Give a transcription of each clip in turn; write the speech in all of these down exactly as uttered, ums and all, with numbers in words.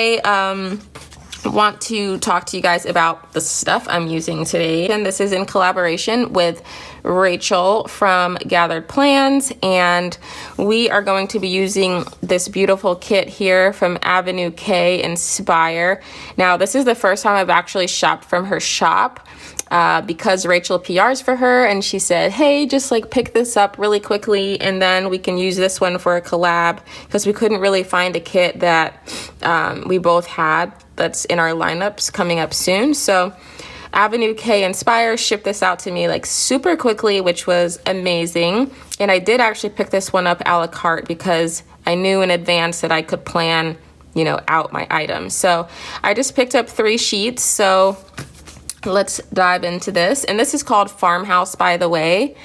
I um, want to talk to you guys about the stuff I'm using today. And this is in collaboration with Rachel from Gathered Plans, and we are going to be using this beautiful kit here from Avenue K Inspire. Now, this is the first time I've actually shopped from her shop uh, because Rachel P Rs for her, and she said, hey, just like pick this up really quickly and then we can use this one for a collab, because we couldn't really find a kit that um, we both had that's in our lineups coming up soon. So Avenue K Inspire shipped this out to me like super quickly, which was amazing. And I did actually pick this one up a la carte because I knew in advance that I could plan, you know, out my items. So I just picked up three sheets. So let's dive into this. And this is called Farmhouse, by the way.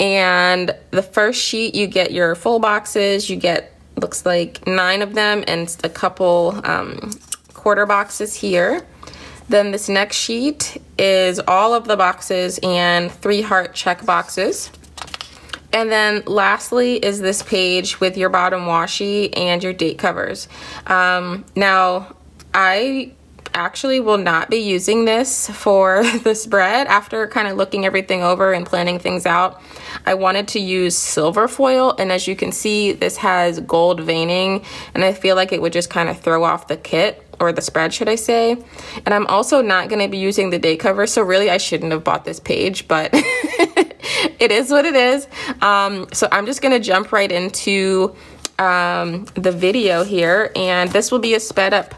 And the first sheet, you get your full boxes. You get, looks like nine of them and a couple um, quarter boxes here. Then this next sheet is all of the boxes and three heart check boxes. And then lastly is this page with your bottom washi and your date covers. Um, now, I actually will not be using this for the spread. After kind of looking everything over and planning things out, I wanted to use silver foil. And as you can see, this has gold veining, and I feel like it would just kind of throw off the kit, or the spread, should I say. And I'm also not going to be using the day cover, so really I shouldn't have bought this page, but it is what it is. Um, so I'm just going to jump right into um, the video here, and this will be a sped up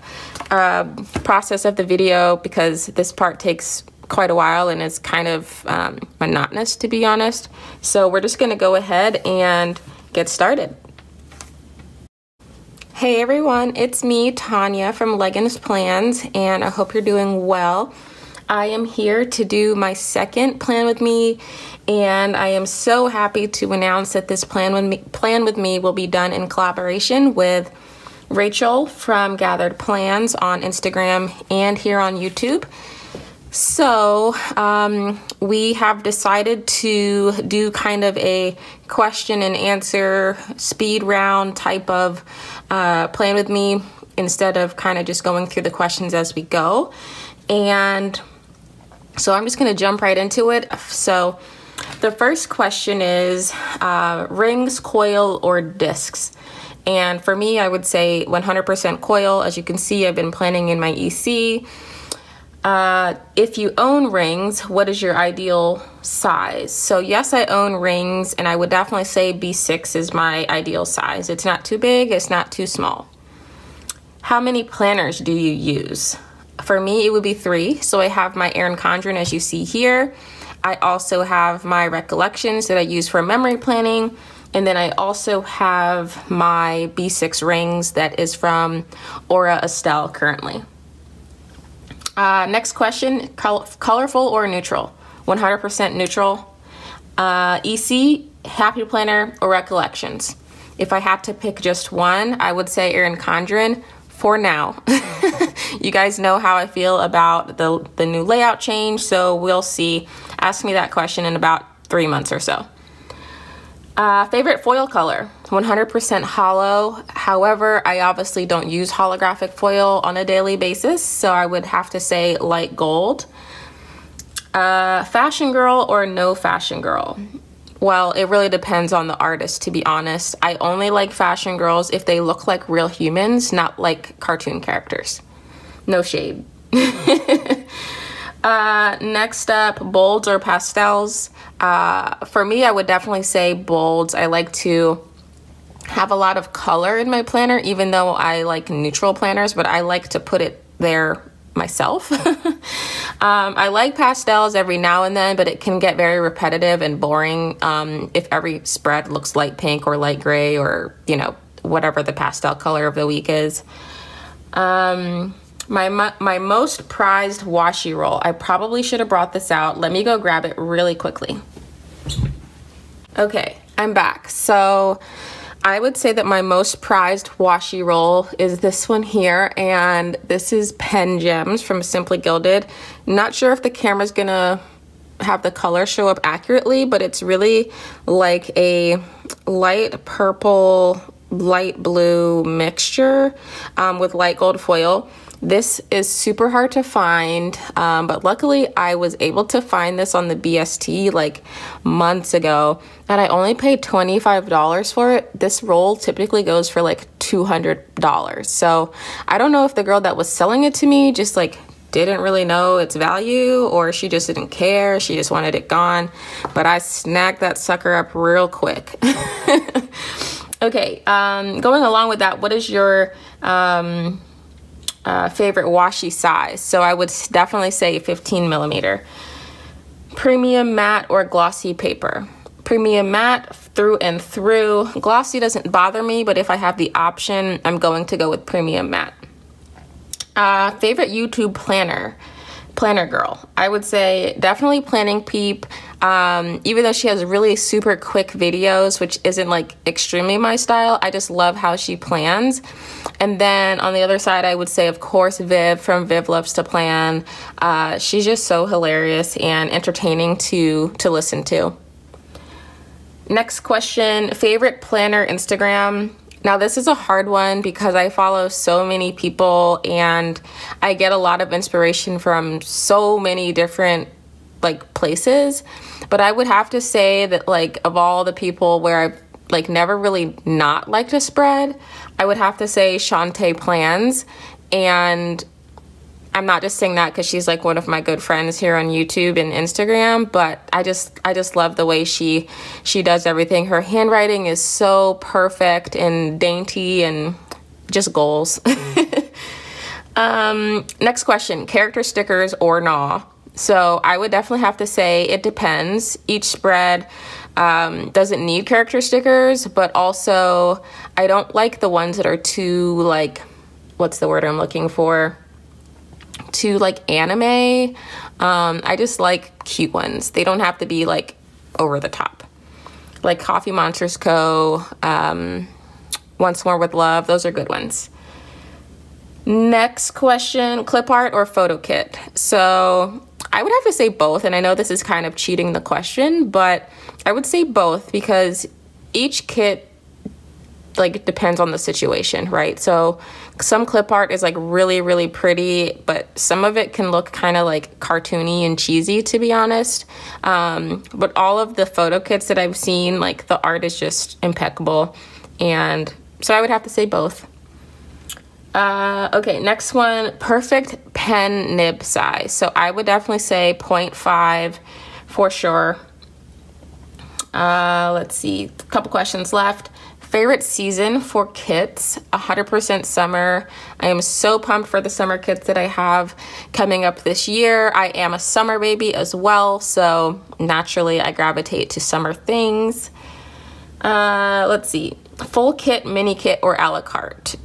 uh, process of the video because this part takes quite a while and is kind of um, monotonous, to be honest. So we're just going to go ahead and get started. Hey everyone, it's me, Tanya from Legginz Plans, and I hope you're doing well. I am here to do my second Plan With Me, and I am so happy to announce that this Plan With Me, Plan With Me will be done in collaboration with Rachel from Gathered Plans on Instagram and here on YouTube. So um, we have decided to do kind of a question and answer speed round type of uh, Plan With Me instead of kind of just going through the questions as we go. And so I'm just going to jump right into it. So the first question is uh, rings, coil, or discs? And for me, I would say one hundred percent coil. As you can see, I've been planning in my E C. Uh, if you own rings, what is your ideal size? So yes, I own rings, and I would definitely say B six is my ideal size. It's not too big, it's not too small. How many planners do you use? For me, it would be three. So I have my Erin Condren, as you see here. I also have my Recollections that I use for memory planning. And then I also have my B six rings that is from Aura Estelle currently. Uh, next question, col colorful or neutral? one hundred percent neutral. Uh, E C, Happy Planner, or Recollections? If I had to pick just one, I would say Erin Condren for now. You guys know how I feel about the, the new layout change, so we'll see. Ask me that question in about three months or so. Uh, favorite foil color, one hundred percent hollow. However, I obviously don't use holographic foil on a daily basis, so I would have to say light gold. Uh, fashion girl or no fashion girl? Well, it really depends on the artist, to be honest. I only like fashion girls if they look like real humans, not like cartoon characters. No shade. Uh, next up, bolds or pastels? Uh, for me, I would definitely say bolds. I like to have a lot of color in my planner, even though I like neutral planners, but I like to put it there myself. um, I like pastels every now and then, but it can get very repetitive and boring um, if every spread looks light pink or light gray or, you know, whatever the pastel color of the week is. Um... My, my, my most prized washi roll. I probably should have brought this out. Let me go grab it really quickly. Okay, I'm back. So I would say that my most prized washi roll is this one here, and this is Pen Gems from Simply Gilded. Not sure if the camera's gonna have the color show up accurately, but it's really like a light purple light blue mixture um, with light gold foil. This is super hard to find, um, but luckily I was able to find this on the B S T like months ago, and I only paid twenty-five dollars for it. This roll typically goes for like two hundred dollars. So I don't know if the girl that was selling it to me just like didn't really know its value, or she just didn't care. She just wanted it gone, but I snagged that sucker up real quick. Okay, um, going along with that, what is your... Um, Uh, favorite washi size? So I would definitely say fifteen millimeter. Premium matte or glossy paper? Premium matte through and through. Glossy doesn't bother me, but if I have the option, I'm going to go with premium matte. Uh, favorite YouTube planner? Planner girl. I would say definitely Planning Peep. Um, even though she has really super quick videos, which isn't like extremely my style, I just love how she plans. And then on the other side, I would say, of course, Viv from Viv Loves to Plan. Uh, she's just so hilarious and entertaining to, to listen to. Next question, favorite planner Instagram? Now, this is a hard one because I follow so many people and I get a lot of inspiration from so many different like places, but I would have to say that like of all the people where I've like never really not liked a spread, I would have to say Shantae Plans. And I'm not just saying that because she's like one of my good friends here on YouTube and Instagram, but I just I just love the way she she does everything. Her handwriting is so perfect and dainty and just goals. um, next question, character stickers or gnaw? So I would definitely have to say it depends. Each spread um, doesn't need character stickers, but also I don't like the ones that are too like, what's the word I'm looking for? Too like anime. Um, I just like cute ones. They don't have to be like over the top. Like Coffee Monsters Co, um, Once More With Love, those are good ones. Next question, clip art or photo kit? So I would have to say both, and I know this is kind of cheating the question, but I would say both because each kit like depends on the situation, right? So some clip art is like really, really pretty, but some of it can look kind of like cartoony and cheesy, to be honest. Um, but all of the photo kits that I've seen, like the art is just impeccable. And so I would have to say both. Uh, okay, next one, perfect pen nib size. So I would definitely say zero point five for sure. Uh, let's see, a couple questions left. Favorite season for kits, one hundred percent summer. I am so pumped for the summer kits that I have coming up this year. I am a summer baby as well, so naturally I gravitate to summer things. Uh, let's see, full kit, mini kit, or a la carte?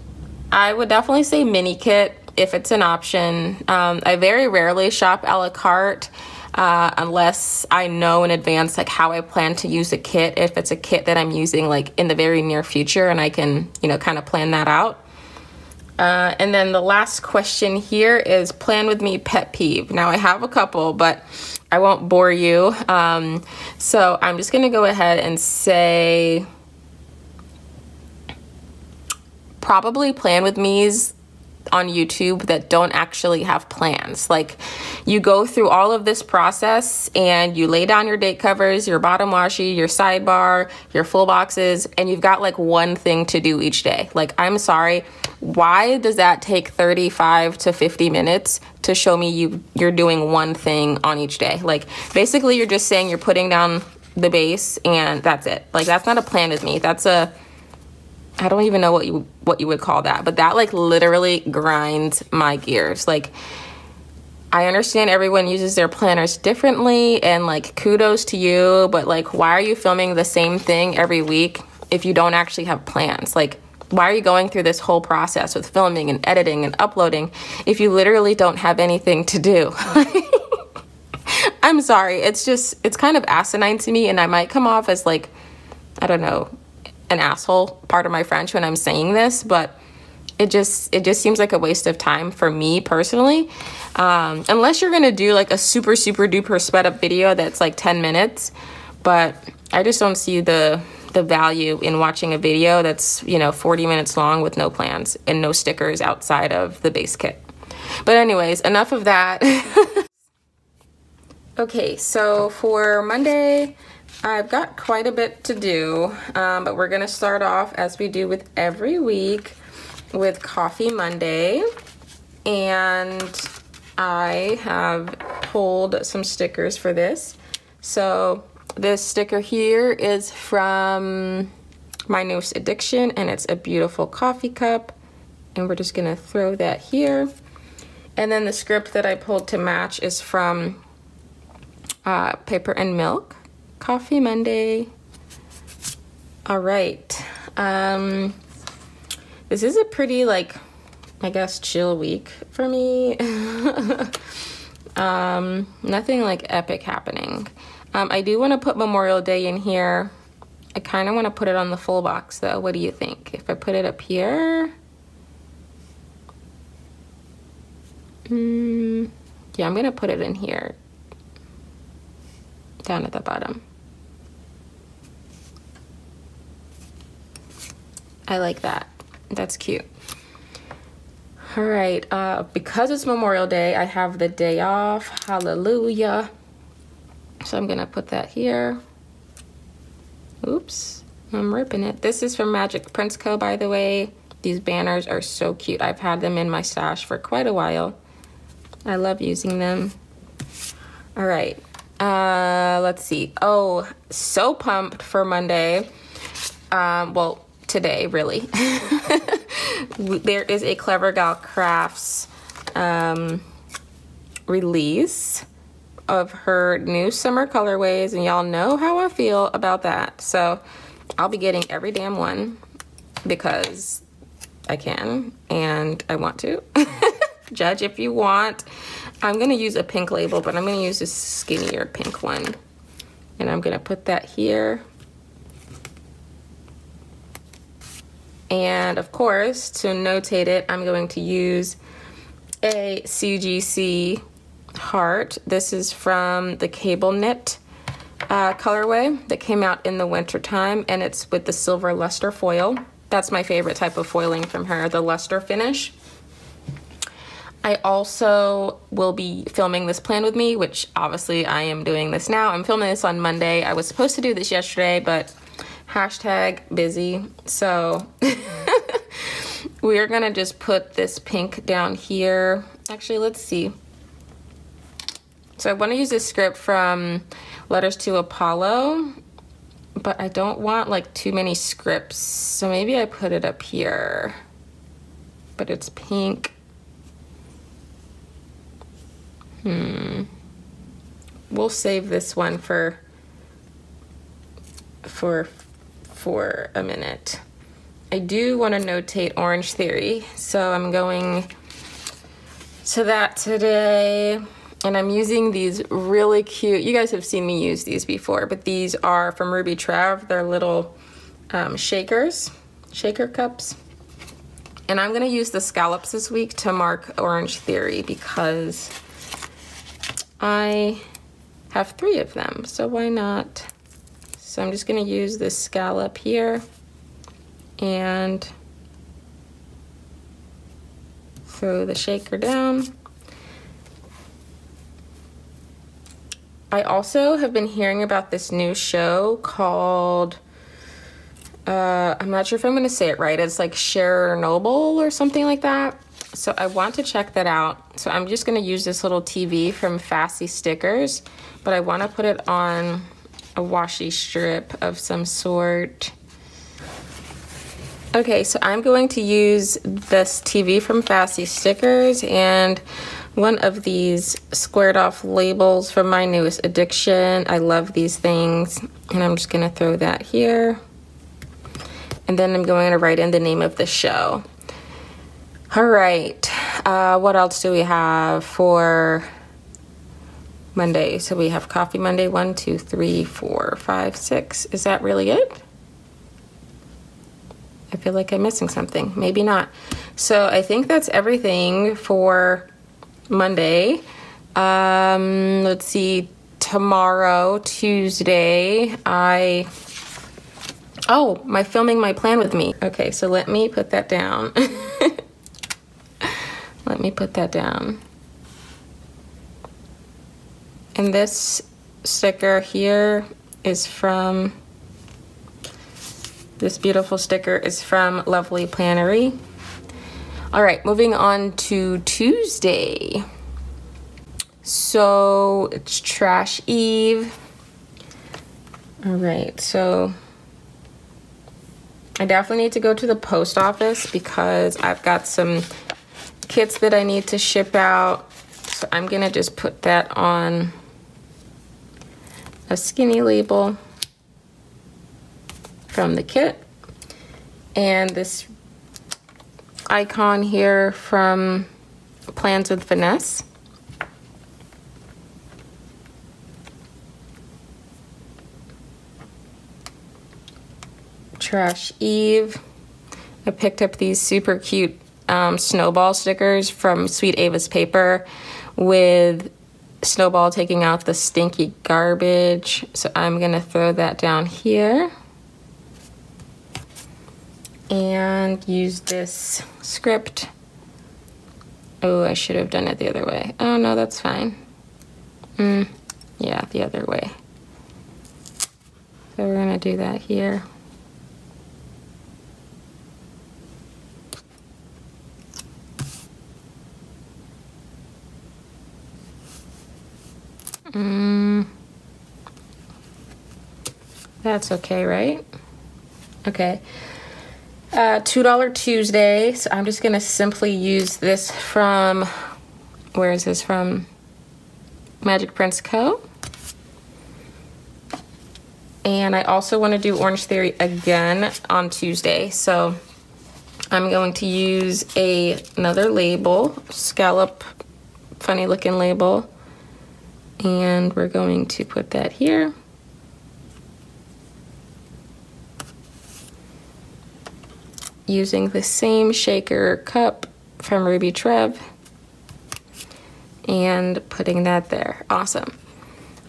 I would definitely say mini kit if it's an option. Um, I very rarely shop a la carte uh, unless I know in advance like how I plan to use a kit, if it's a kit that I'm using like in the very near future and I can, you know, kind of plan that out. Uh, and then the last question here is plan with me pet peeve. Now I have a couple, but I won't bore you. Um, so I'm just gonna go ahead and say, probably plan with me's on YouTube that don't actually have plans. Like you go through all of this process and you lay down your date covers, your bottom washi, your sidebar, your full boxes, and you've got like one thing to do each day. Like, I'm sorry, why does that take thirty-five to fifty minutes to show me you you're doing one thing on each day? Like basically you're just saying you're putting down the base and that's it. Like that's not a plan with me. That's a, I don't even know what you what you would call that, but that like literally grinds my gears. Like I understand everyone uses their planners differently and like kudos to you, but like why are you filming the same thing every week if you don't actually have plans? Like why are you going through this whole process with filming and editing and uploading if you literally don't have anything to do? I'm sorry, it's just, it's kind of asinine to me, and I might come off as like, I don't know, an asshole, part of my French, when I'm saying this, but it just it just seems like a waste of time for me personally. Um, unless you're gonna do like a super super duper sped up video that's like ten minutes, but I just don't see the the value in watching a video that's, you know, forty minutes long with no plans and no stickers outside of the base kit. But anyways, enough of that. Okay, so for Monday, I've got quite a bit to do, um, but we're gonna start off as we do with every week with Coffee Monday. And I have pulled some stickers for this. So this sticker here is from My Newest Addiction, and it's a beautiful coffee cup. And we're just gonna throw that here. And then the script that I pulled to match is from uh, Paper and Milk, Coffee Monday. All right. Um, this is a pretty, like, I guess, chill week for me. um, nothing like epic happening. Um, I do want to put Memorial Day in here. I kind of want to put it on the full box though. What do you think? If I put it up here? Mm, yeah, I'm going to put it in here. Down at the bottom. I like that. That's cute. All right, uh, because it's Memorial Day, I have the day off. Hallelujah. So I'm gonna put that here. Oops, I'm ripping it. This is from Magic Prints Co, by the way. These banners are so cute. I've had them in my stash for quite a while. I love using them. All right, uh, let's see. Oh, so pumped for Monday. Um, well, today, really. There is a Clever Gal Crafts um, release of her new summer colorways, and y'all know how I feel about that. So I'll be getting every damn one because I can and I want to. Judge if you want. I'm gonna use a pink label, but I'm gonna use a skinnier pink one, and I'm gonna put that here. And of course, to notate it, I'm going to use a C G C heart. This is from the Cable Knit uh, colorway that came out in the winter time, and it's with the silver luster foil. That's my favorite type of foiling from her, the luster finish. I also will be filming this plan with me, which obviously I am doing this now. I'm filming this on Monday. I was supposed to do this yesterday, but hashtag busy. So we're gonna just put this pink down here. Actually, let's see. So I want to use this script from Letters to Apollo, but I don't want like too many scripts. So maybe I put it up here, but it's pink. Hmm. We'll save this one for, for, for a minute. I do want to notate Orange Theory. So I'm going to that today. And I'm using these really cute, you guys have seen me use these before, but these are from Ruby Trav. They're little um, shakers, shaker cups. And I'm gonna use the scallops this week to mark Orange Theory because I have three of them, so why not? So I'm just gonna use this scallop here and throw the shaker down. I also have been hearing about this new show called, uh, I'm not sure if I'm gonna say it right. It's like Chernobyl or something like that. So I want to check that out. So I'm just gonna use this little T V from Fasy Stickers, but I wanna put it on a washi strip of some sort. Okay, so I'm going to use this T V from Fasy Stickers and one of these squared off labels from My Newest Addiction. I love these things. And I'm just gonna throw that here. And then I'm going to write in the name of the show. All right, uh, what else do we have for Monday? So we have Coffee Monday, one, two, three, four, five, six. Is that really it? I feel like I'm missing something, maybe not. So I think that's everything for Monday. Um, let's see, tomorrow, Tuesday, I Oh, my filming my plan with me. Okay, so let me put that down. Let me put that down. And this sticker here is from, this beautiful sticker is from Lovely Plannery. All right, moving on to Tuesday. So it's Trash Eve. All right, so I definitely need to go to the post office because I've got some kits that I need to ship out. So I'm gonna just put that on a skinny label from the kit, and this icon here from Plans with Finesse. Trash Eve. I picked up these super cute um, snowball stickers from Sweet Ava's Paper with Snowball taking out the stinky garbage. So I'm gonna throw that down here and use this script. Oh, I should have done it the other way. Oh no, that's fine. Mm, yeah, the other way. So we're gonna do that here. Mm, that's okay, right? Okay. Uh, two dollar Tuesday, so I'm just gonna simply use this from, where is this from? Magic Prints Co. And I also wanna do Orange Theory again on Tuesday, so I'm going to use a, another label, scallop, funny looking label, and we're going to put that here. Using the same shaker cup from Ruby Trav and putting that there. Awesome.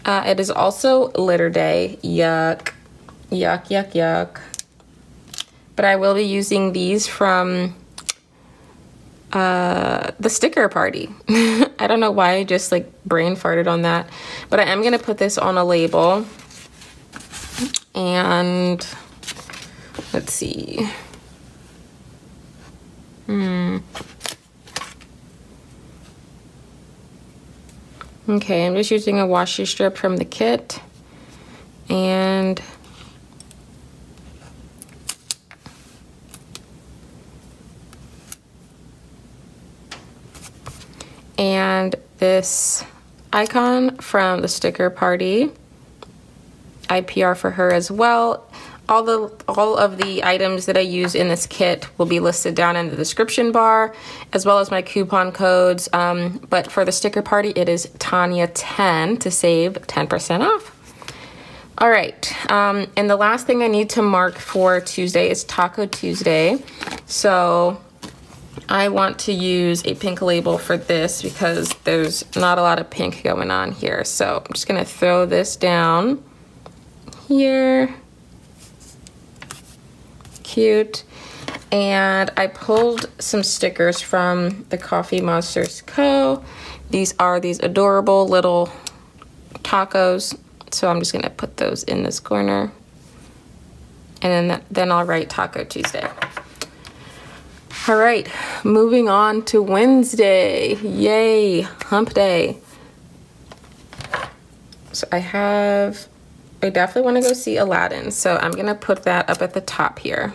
Uh, it is also litter day. Yuck. Yuck, yuck, yuck. But I will be using these from uh, The Sticker Party. I don't know why I just like brain farted on that. But I am going to put this on a label. And let's see. Hmm. Okay, I'm just using a washi strip from the kit and and this icon from The Sticker Party. I P R for her as well. All the all of the items that I use in this kit will be listed down in the description bar, as well as my coupon codes. Um, but for The Sticker Party, it is Tanya ten to save ten percent off. All right, um, and the last thing I need to mark for Tuesday is Taco Tuesday. So I want to use a pink label for this because there's not a lot of pink going on here. So I'm just gonna throw this down here. Cute. And I pulled some stickers from the Coffee Monsters Co. These are these adorable little tacos, so I'm just gonna put those in this corner, and then that, then I'll write Taco Tuesday. All right, moving on to Wednesday. Yay, hump day. So I have I definitely want to go see Aladdin, so I'm gonna put that up at the top here.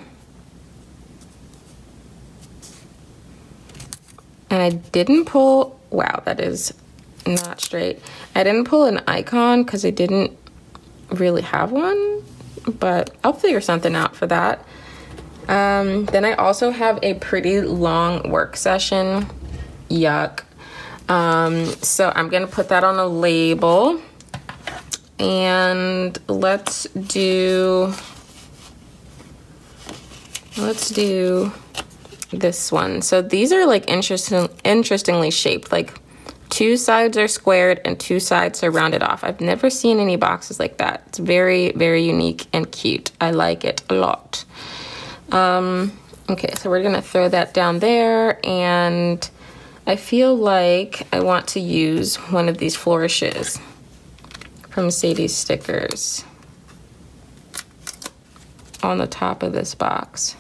And I didn't pull, wow, that is not straight. I didn't pull an icon because I didn't really have one, but I'll figure something out for that. Um, then I also have a pretty long work session. Yuck. Um, so I'm gonna put that on a label. And let's do, let's do this one. So these are like interesting, interestingly shaped, like two sides are squared and two sides are rounded off. I've never seen any boxes like that. It's very, very unique and cute. I like it a lot. Um, okay, so we're gonna throw that down there, and I feel like I want to use one of these flourishes from Sadie's Stickers on the top of this box.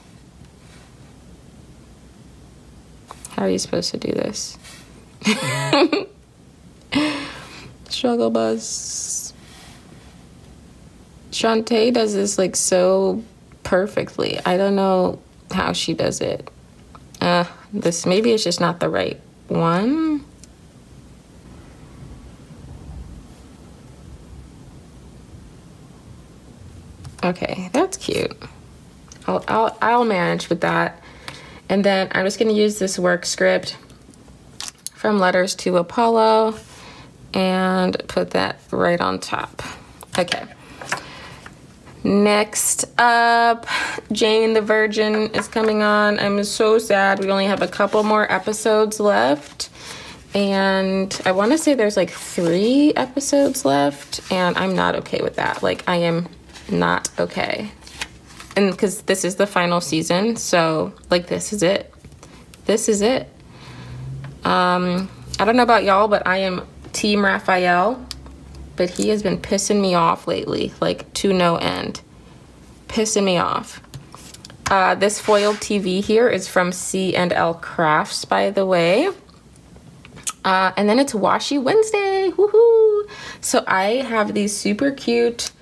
How are you supposed to do this? Struggle Buzz. Shantae does this like so perfectly. I don't know how she does it. Uh, this maybe it's just not the right one. Okay, that's cute. I'll, I'll, I'll manage with that. And then I'm just gonna use this work script from Letters to Apollo and put that right on top. Okay. Next up, Jane the Virgin is coming on. I'm so sad. We only have a couple more episodes left. And I wanna say there's like three episodes left, and I'm not okay with that. Like, I am not okay. And because this is the final season, so like this is it. This is it. Um, I don't know about y'all, but I am Team Raphael, but he has been pissing me off lately, like to no end. Pissing me off. Uh, this foiled T V here is from C and L Crafts, by the way. Uh, and then it's Washi Wednesday, woohoo! So I have these super cute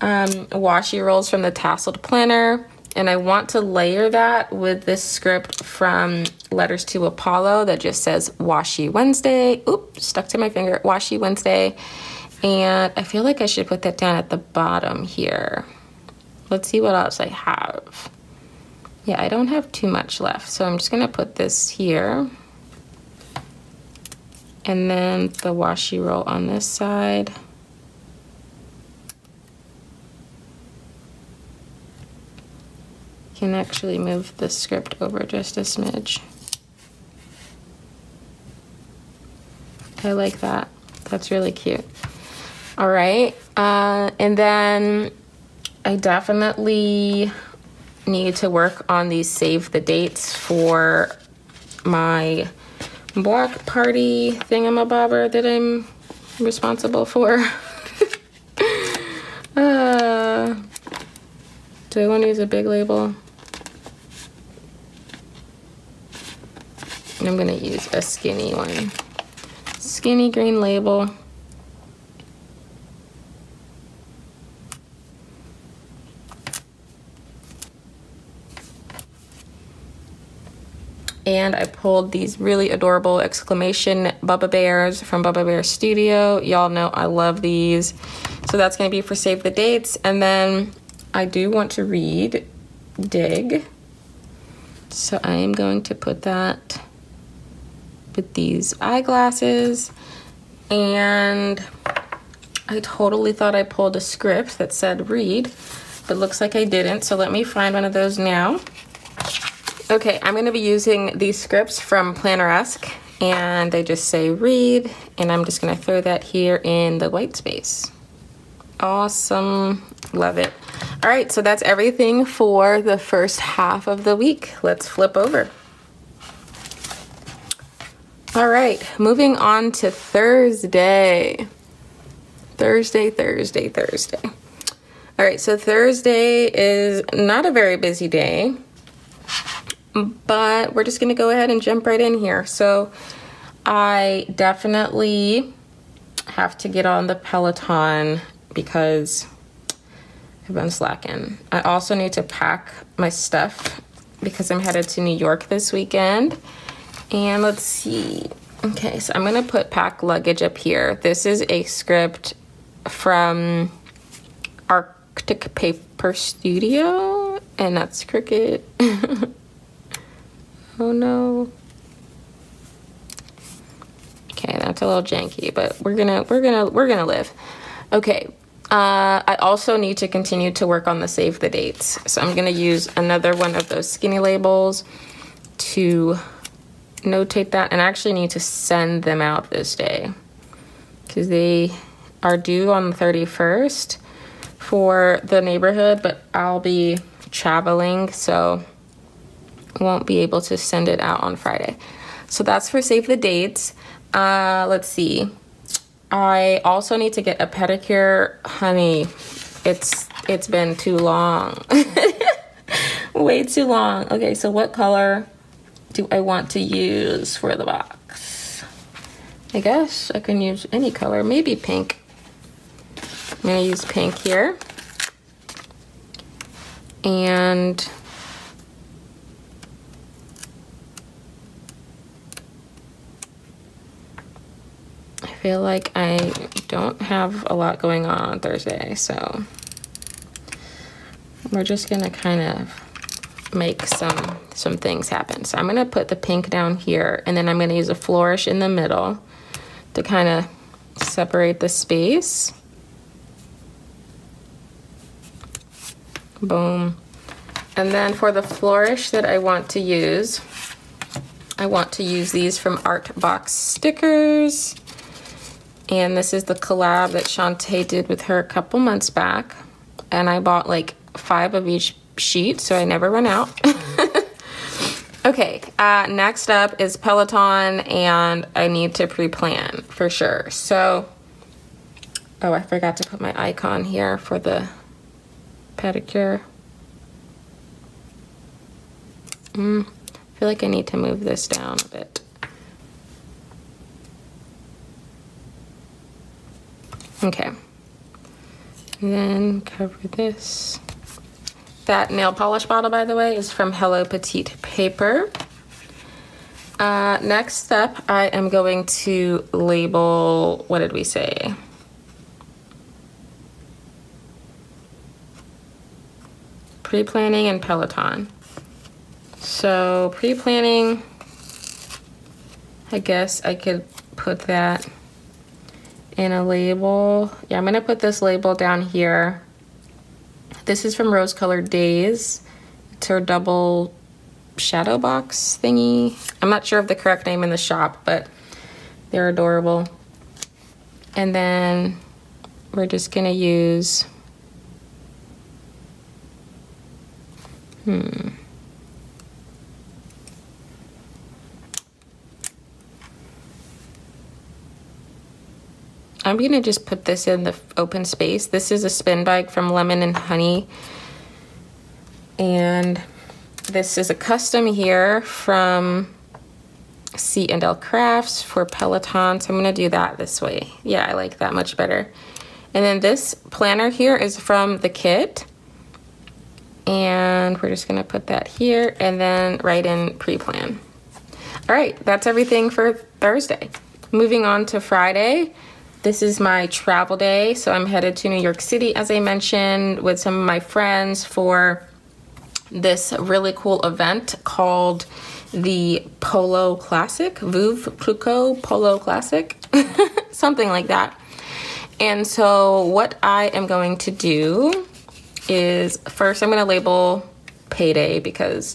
um, washi rolls from The Tasseled Planner, and I want to layer that with this script from Letters to Apollo that just says Washi Wednesday. Oop, stuck to my finger, Washi Wednesday. And I feel like I should put that down at the bottom here. Let's see what else I have. Yeah, I don't have too much left, so I'm just gonna put this here. And then the washi roll on this side. Can actually move the script over just a smidge. I like that. That's really cute. All right, uh, and then I definitely need to work on these save the dates for my block party thingamabobber that I'm responsible for. uh, do I want to use a big label? And I'm gonna use a skinny one. Skinny green label. And I pulled these really adorable exclamation Bubba Bears from Bubba Bear Studio. Y'all know I love these. So that's gonna be for Save the Dates. And then I do want to read Dig. So I am going to put that with these eyeglasses, and I totally thought I pulled a script that said read, but looks like I didn't, so let me find one of those now. Okay, I'm gonna be using these scripts from Planneresque, and they just say read, and I'm just gonna throw that here in the white space. Awesome, love it. All right, so that's everything for the first half of the week. Let's flip over. All right, moving on to Thursday. Thursday, Thursday, Thursday. All right, so Thursday is not a very busy day, but we're just gonna go ahead and jump right in here. So I definitely have to get on the Peloton because I've been slacking. I also need to pack my stuff because I'm headed to New York this weekend. And let's see. Okay, so I'm gonna put pack luggage up here. This is a script from Arctic Paper Studio, and that's Cricut. Oh no. Okay, that's a little janky, but we're gonna we're gonna we're gonna live. Okay. Uh, I also need to continue to work on the save the dates. So I'm gonna use another one of those skinny labels to notate that, and I actually need to send them out this day because they are due on the thirty-first for the neighborhood, but I'll be traveling, so won't be able to send it out on Friday. So that's for save the dates. Uh, let's see. I also need to get a pedicure. Honey, it's it's been too long. Way too long. Okay, so what color do I want to use for the box? I guess I can use any color, maybe pink. I'm gonna use pink here. And I feel like I don't have a lot going on on Thursday, so we're just gonna kind of make some some things happen. So I'm gonna put the pink down here, and then I'm gonna use a flourish in the middle to kind of separate the space. Boom. And then for the flourish that I want to use, I want to use these from Art Box Stickers, and this is the collab that Shantae did with her a couple months back, and I bought like five of each sheet, so I never run out. Okay, uh, next up is Peloton, and I need to pre-plan for sure. So, oh, I forgot to put my icon here for the pedicure. Mm, I feel like I need to move this down a bit. Okay, and then cover this. That nail polish bottle, by the way, is from Hello Petite Paper. Uh, next up, I am going to label, what did we say? Pre-planning and Peloton. So pre-planning, I guess I could put that in a label. Yeah, I'm gonna put this label down here. This is from Rose Colored Days. It's her double shadow box thingy. I'm not sure of the correct name in the shop, but they're adorable. And then we're just gonna use, hmm. I'm gonna just put this in the open space. This is a spin bike from Lemon and Honey. And this is a custom here from C and L Crafts for Peloton. So I'm gonna do that this way. Yeah, I like that much better. And then this planner here is from the kit. And we're just gonna put that here and then write in pre-plan. All right, that's everything for Thursday. Moving on to Friday. This is my travel day, so I'm headed to New York City, as I mentioned, with some of my friends for this really cool event called the Polo Classic, Veuve Clicquot Polo Classic, something like that. And so what I am going to do is, first I'm gonna label payday because,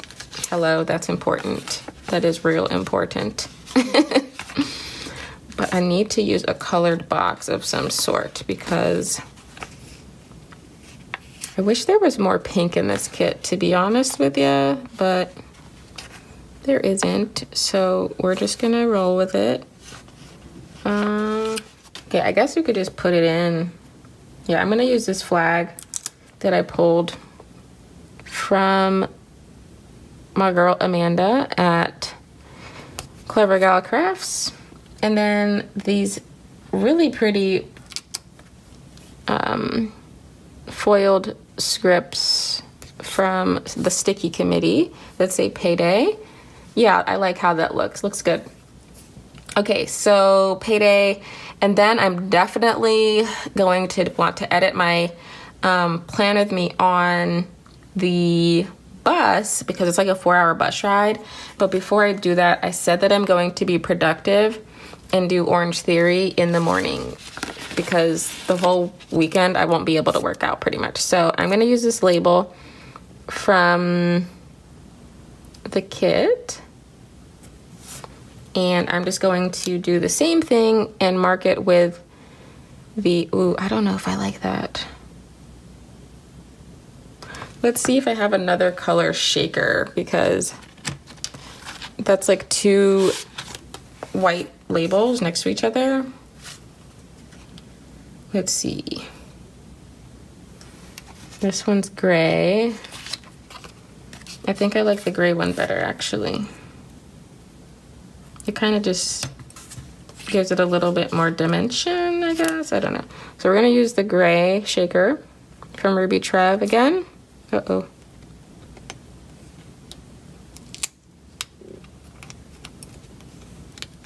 hello, that's important. That is real important. But I need to use a colored box of some sort because I wish there was more pink in this kit, to be honest with you, but there isn't. So we're just gonna roll with it. Uh, okay, I guess you could just put it in. Yeah, I'm gonna use this flag that I pulled from my girl Amanda at Clever Gal Crafts. And then these really pretty um, foiled scripts from the sticky committee that say payday. Yeah, I like how that looks. Looks good. Okay, so payday. And then I'm definitely going to want to edit my um, plan with me on the bus because it's like a four-hour bus ride. But before I do that, I said that I'm going to be productive and do Orange Theory in the morning because the whole weekend I won't be able to work out pretty much. So I'm gonna use this label from the kit. And I'm just going to do the same thing and mark it with the, ooh, I don't know if I like that. Let's see if I have another color shaker, because that's like two white labels next to each other. Let's see. This one's gray. I think I like the gray one better, actually. It kind of just gives it a little bit more dimension, I guess. I don't know. So we're going to use the gray shaker from Ruby Trav again. Uh-oh.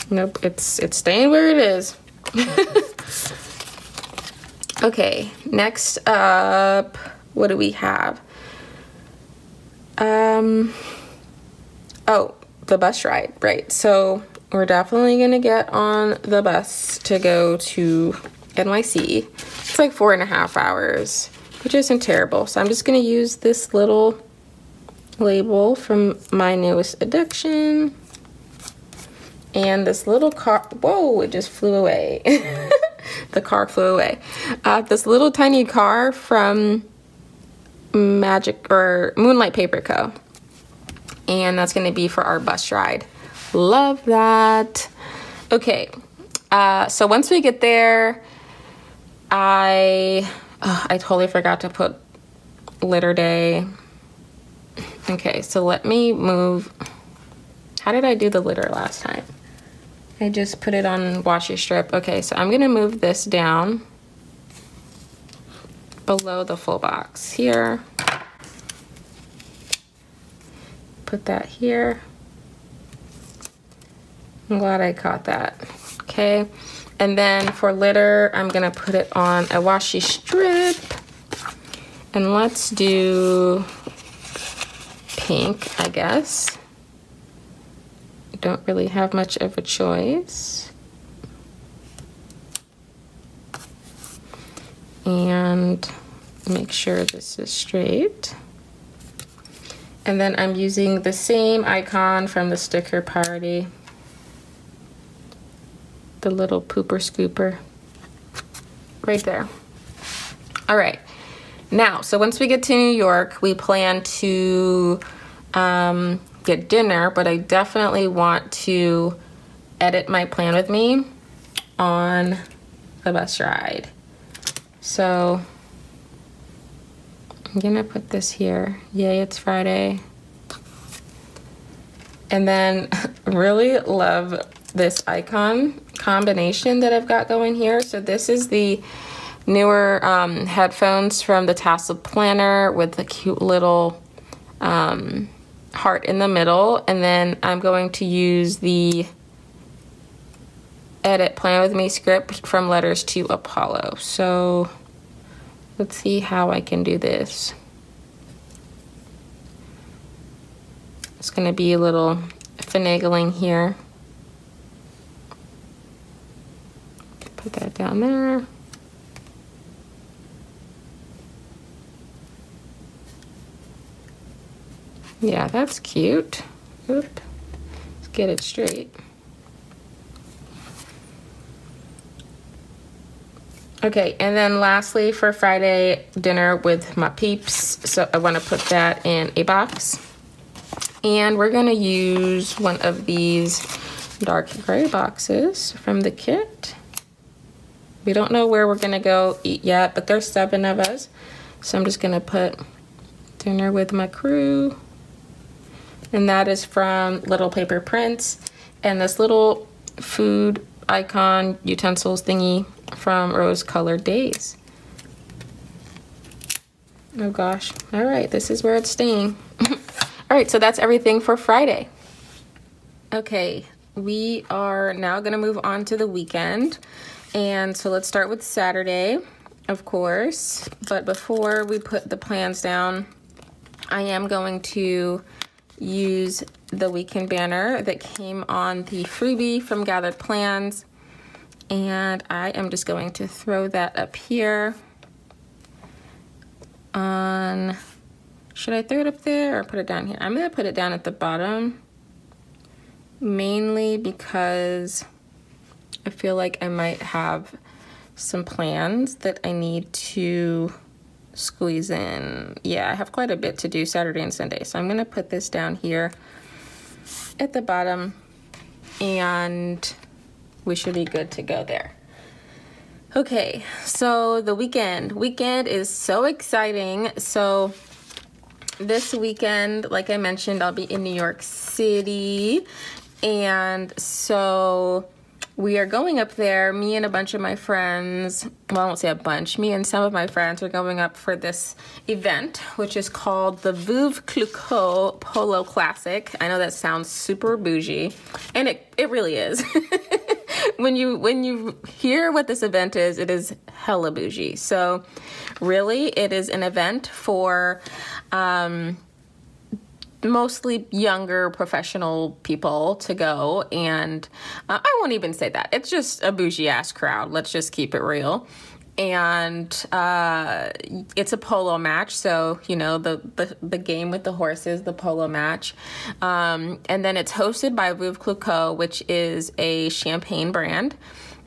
Nope, it's, it's staying where it is. Okay, next up, what do we have? Um, oh, the bus ride, right. So we're definitely gonna get on the bus to go to N Y C. It's like four and a half hours, which isn't terrible. So I'm just gonna use this little label from My Newest Addiction. And this little car, whoa, it just flew away. The car flew away. Uh, this little tiny car from Magic or Moonlight Paper Co. And that's gonna be for our bus ride. Love that. Okay, uh, so once we get there, I, oh, I totally forgot to put Litter Day. Okay, so let me move. How did I do the litter last time? I just put it on washi strip. Okay, so I'm gonna move this down below the full box here. Put that here. I'm glad I caught that. Okay, and then for litter, I'm gonna put it on a washi strip. And let's do pink, I guess. Don't really have much of a choice. And make sure this is straight. And then I'm using the same icon from the Sticker Party, the little pooper scooper right there. All right, now, so once we get to New York, we plan to um, get dinner, but I definitely want to edit my plan with me on the bus ride. So I'm gonna put this here. Yay, it's Friday. And then really love this icon combination that I've got going here. So this is the newer um, headphones from the Tasseled Planner with the cute little um, heart in the middle, and then I'm going to use the edit Plan With Me script from Letters to Apollo. So let's see how I can do this. It's gonna be a little finagling here. Put that down there. Yeah, that's cute. Oop. Let's get it straight. Okay, and then lastly for Friday dinner with my peeps, so I wanna put that in a box. And we're gonna use one of these dark gray boxes from the kit. We don't know where we're gonna go eat yet, but there's seven of us. So I'm just gonna put dinner with my crew. And that is from Little Paper Prints. And this little food icon utensils thingy from Rose Colored Days. Oh gosh, all right, this is where it's staying. All right, so that's everything for Friday. Okay, we are now gonna move on to the weekend. And so let's start with Saturday, of course. But before we put the plans down, I am going to use the weekend banner that came on the freebie from Gathered Plans, and I am just going to throw that up here on, should I throw it up there or put it down here? I'm gonna put it down at the bottom mainly because I feel like I might have some plans that I need to squeeze in. Yeah, I have quite a bit to do Saturday and Sunday. So I'm gonna put this down here at the bottom and we should be good to go there. Okay, so the weekend. Weekend is so exciting. So this weekend, like I mentioned, I'll be in New York City. And so we are going up there. Me and a bunch of my friends, well, I won't say a bunch. Me and some of my friends are going up for this event, which is called the Veuve Clicquot Polo Classic. I know that sounds super bougie, and it, it really is. When you when you hear what this event is, it is hella bougie. So really, it is an event for um, mostly younger professional people to go. And uh, I won't even say that. It's just a bougie-ass crowd. Let's just keep it real. And uh, it's a polo match, so you know the, the the game with the horses, the polo match, um, and then it's hosted by Veuve Clicquot, which is a champagne brand.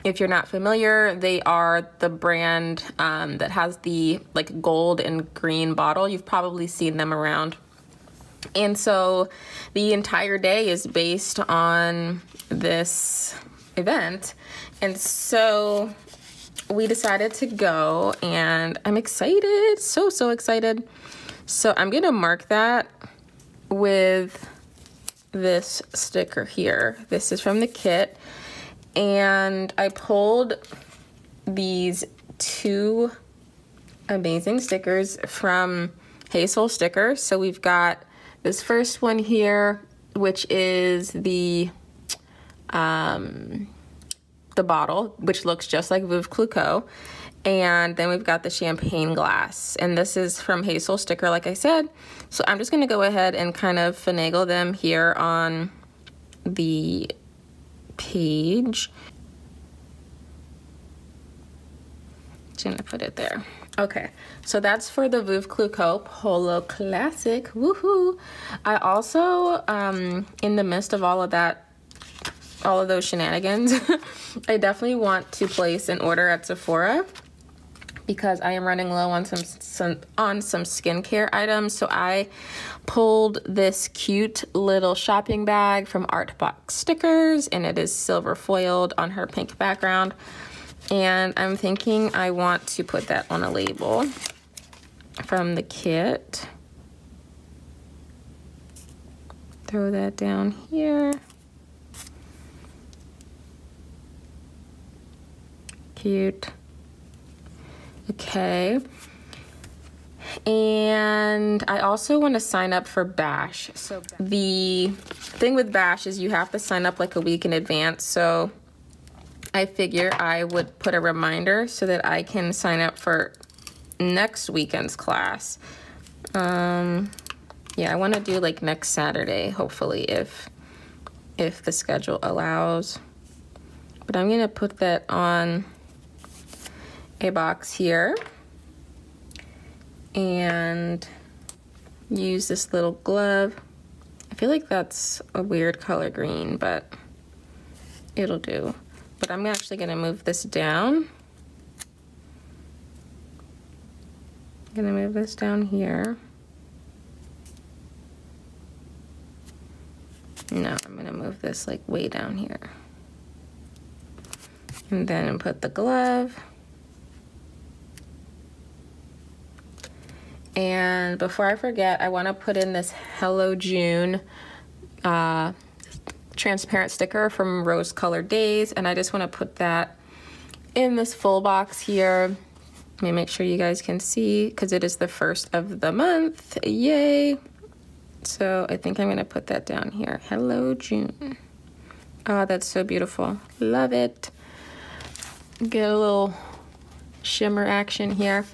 If you're not familiar, they are the brand um, that has the like gold and green bottle. You've probably seen them around. And so the entire day is based on this event, and so we decided to go, and I'm excited, so, so excited. So I'm gonna mark that with this sticker here. This is from the kit, and I pulled these two amazing stickers from Hazel Stickers. So we've got this first one here, which is the, um, the bottle, which looks just like Veuve Clicquot, and then we've got the champagne glass, and this is from Hazel Sticker, like I said. So I'm just gonna go ahead and kind of finagle them here on the page. Just gonna put it there. Okay, so that's for the Veuve Clicquot Polo Classic. Woohoo! I also, um, in the midst of all of that, all of those shenanigans, I definitely want to place an order at Sephora because I am running low on some, some on some skincare items. So I pulled this cute little shopping bag from Art Box Stickers, and it is silver foiled on her pink background. And I'm thinking I want to put that on a label from the kit. Throw that down here. Cute. Okay, and I also want to sign up for Bash. So the thing with Bash is you have to sign up like a week in advance, so I figure I would put a reminder so that I can sign up for next weekend's class. Um yeah, I want to do like next Saturday, hopefully, if if the schedule allows, but I'm gonna put that on a box here and use this little glove. I feel like that's a weird color green, but it'll do. But I'm actually gonna move this down. I'm gonna move this down here. No, I'm gonna move this like way down here. And then put the glove. And before I forget, I want to put in this Hello June uh, transparent sticker from Rose Colored Days. And I just want to put that in this full box here. Let me make sure you guys can see because it is the first of the month. Yay. So I think I'm going to put that down here. Hello June. Oh, that's so beautiful. Love it. Get a little shimmer action here.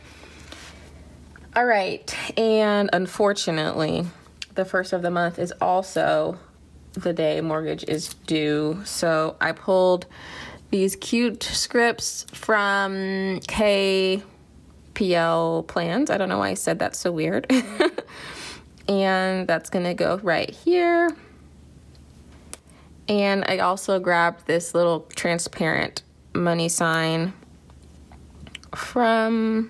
All right, and unfortunately, the first of the month is also the day mortgage is due. So I pulled these cute scripts from C and L Plans. I don't know why I said that so weird. And that's gonna go right here. And I also grabbed this little transparent money sign from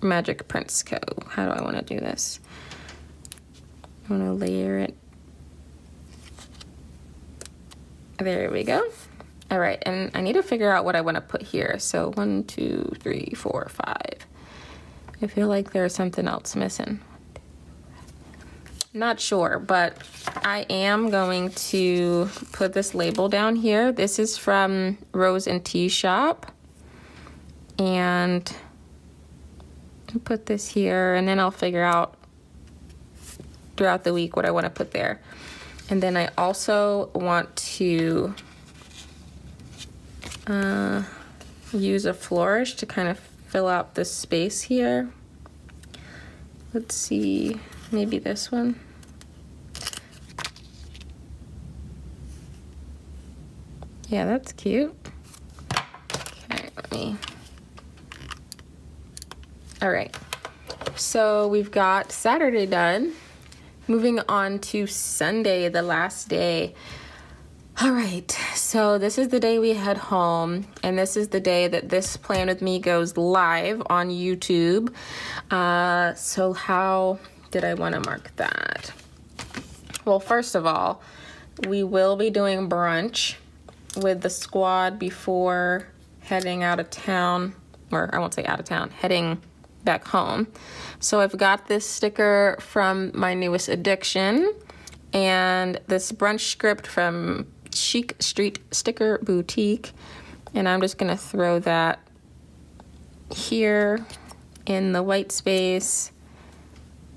Magic Prints Co. How do I want to do this? I want to layer it. There we go. All right, and I need to figure out what I want to put here. So one, two, three, four, five. I feel like there's something else missing. Not sure, but I am going to put this label down here. This is from Rose and Tea Shop. And I'll put this here, and then I'll figure out throughout the week what I want to put there. And then I also want to Uh, use a flourish to kind of fill out this space here. Let's see, maybe this one. Yeah, that's cute. Okay, let me. All right, so we've got Saturday done. Moving on to Sunday, the last day. All right, so this is the day we head home, and this is the day that This Plan With Me goes live on YouTube. Uh, so how did I want to mark that? Well, first of all, we will be doing brunch with the squad before heading out of town, or I won't say out of town, heading back home. So I've got this sticker from My Newest Addiction and this brunch script from Chic Street Sticker Boutique, and I'm just gonna throw that here in the white space,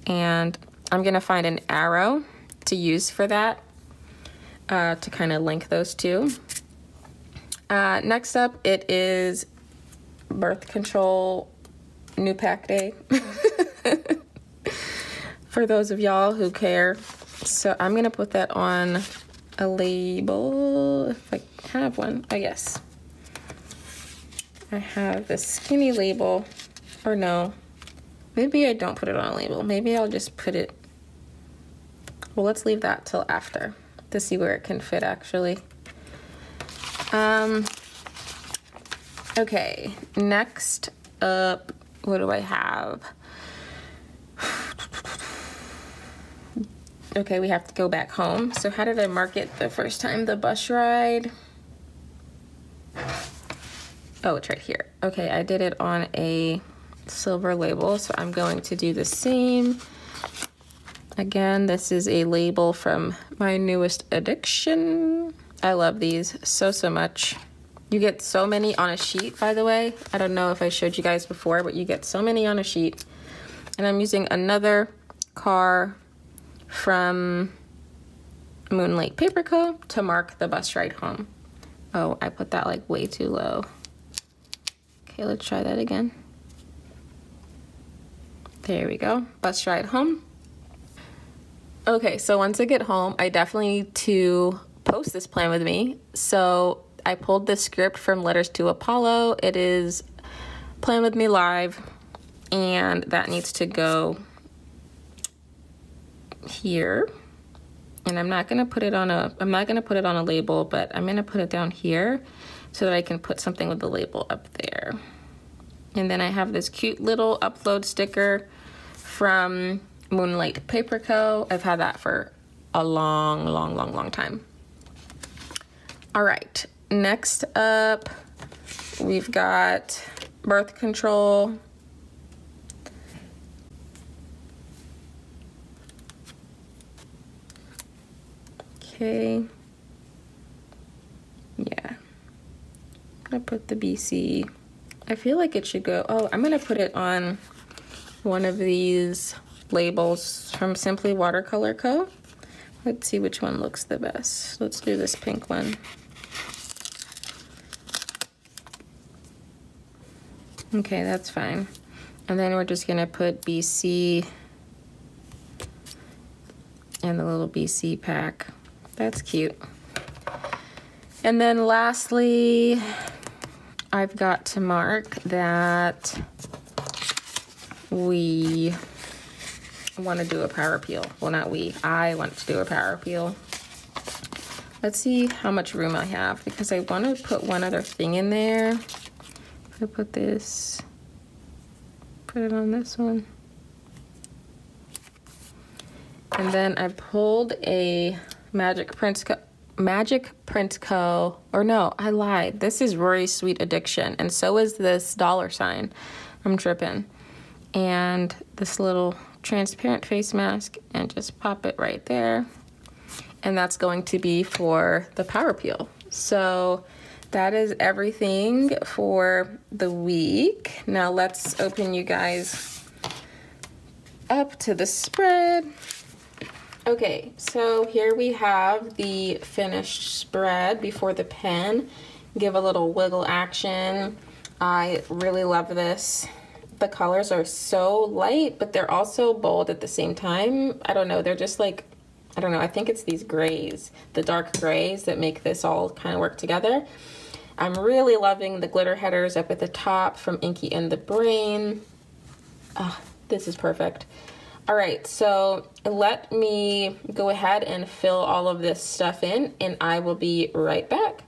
and I'm gonna find an arrow to use for that uh, to kind of link those two. Uh, next up, it is birth control new pack day for those of y'all who care. So I'm gonna put that on a label, if I have one, I guess. I have this skinny label, or no, maybe I don't put it on a label. Maybe I'll just put it, well, let's leave that till after to see where it can fit actually. Um, okay, next up, what do I have? Okay, we have to go back home. So how did I mark it the first time? The bus ride. Oh, it's right here. Okay, I did it on a silver label, so I'm going to do the same. Again, this is a label from My Newest Addiction. I love these so, so much. You get so many on a sheet, by the way. I don't know if I showed you guys before, but you get so many on a sheet. And I'm using another car from Moonlight Paper Co. to mark the bus ride home. Oh, I put that like way too low. Okay, let's try that again. There we go, bus ride home. Okay, so once I get home, I definitely need to post This Plan With Me. So I pulled this script from Letters to Apollo. It is Plan With Me Live, and that needs to go here, and I'm not gonna put it on a I'm not gonna put it on a label, but I'm gonna put it down here so that I can put something with the label up there. And then I have this cute little upload sticker from Moonlight Paper Co. I've had that for a long long long long time. All right, next up we've got birth control. Okay, yeah, I'm gonna put the B C. I feel like it should go, oh, I'm gonna put it on one of these labels from Simply Watercolor Co. Let's see which one looks the best. Let's do this pink one. Okay, that's fine. And then we're just gonna put B C and the little B C pack. That's cute. And then lastly, I've got to mark that we want to do a power peel. Well, not we, I want to do a power peel. Let's see how much room I have, because I want to put one other thing in there. I'm gonna put this, put it on this one. And then I pulled a Magic Prints Co. Magic Prints Co. Or no, I lied. This is Rory's Sweet Addiction, and so is this dollar sign. I'm tripping. And this little transparent face mask, and just pop it right there. And that's going to be for the Power Peel. So that is everything for the week. Now let's open you guys up to the spread. Okay, so here we have the finished spread before the pen. Give a little wiggle action. I really love this. The colors are so light, but they're also bold at the same time. I don't know, they're just like, I don't know, I think it's these grays, the dark grays that make this all kind of work together. I'm really loving the glitter headers up at the top from Inky and the Brain. Oh, this is perfect. All right, so let me go ahead and fill all of this stuff in, and I will be right back.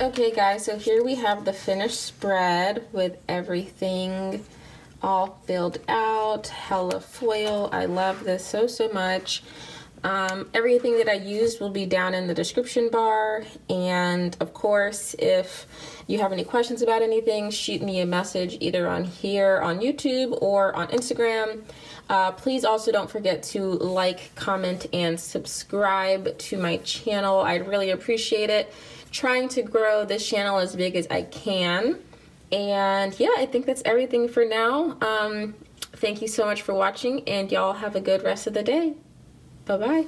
Okay guys, so here we have the finished spread with everything all filled out. Hella foil, I love this so so much. Um, everything that I used will be down in the description bar, and of course if you have any questions about anything, shoot me a message either on here on YouTube or on Instagram. Uh, please also don't forget to like, comment, and subscribe to my channel. I'd really appreciate it. Trying to grow this channel as big as I can. And yeah, I think that's everything for now. Um, thank you so much for watching, and y'all have a good rest of the day. Bye-bye.